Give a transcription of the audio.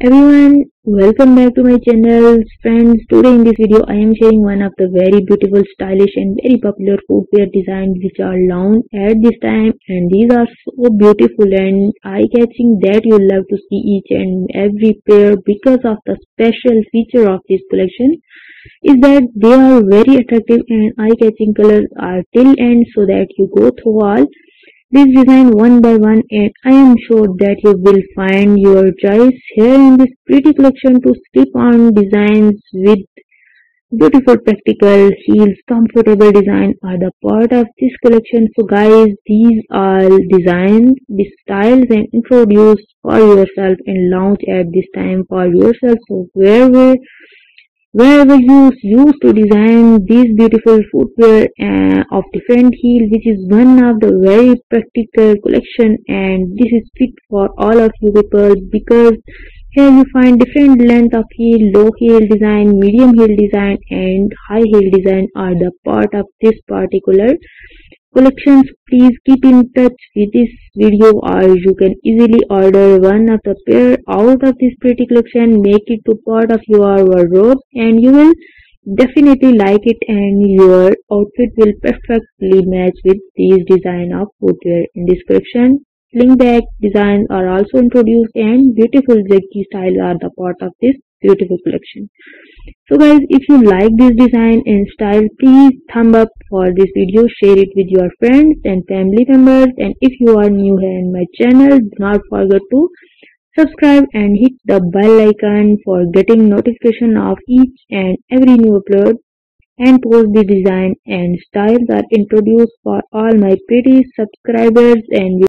Everyone, welcome back to my channel. Friends, today in this video I am sharing one of the very beautiful, stylish and very popular footwear designs which are long at this time, and these are so beautiful and eye-catching that you love to see each and every pair. Because of the special feature of this collection is that they are very attractive and eye-catching colors are till end, so that you go through all this design one by one, and I am sure that you will find your choice here in this pretty collection to slip on designs with beautiful practical heels. Comfortable design are the part of this collection. So guys, these are designs, the styles and introduce for yourself and launch at this time for yourself. So wherever you used to design these beautiful footwear of different heel, which is one of the very practical collection, and this is fit for all of you people, because here you find different length of heel, low heel design, medium heel design and high heel design are the part of this particular collections. Please keep in touch with this video, or you can easily order one of the pair out of this pretty collection, make it to part of your wardrobe, and you will definitely like it and your outfit will perfectly match with these design of footwear in this collection. Slingback designs are also introduced and beautiful ziggy styles are the part of this beautiful collection. So guys, if you like this design and style, please thumb up for this video, share it with your friends and family members, and if you are new here in my channel, do not forget to subscribe and hit the bell icon for getting notification of each and every new upload and post. The design and styles are introduced for all my pretty subscribers and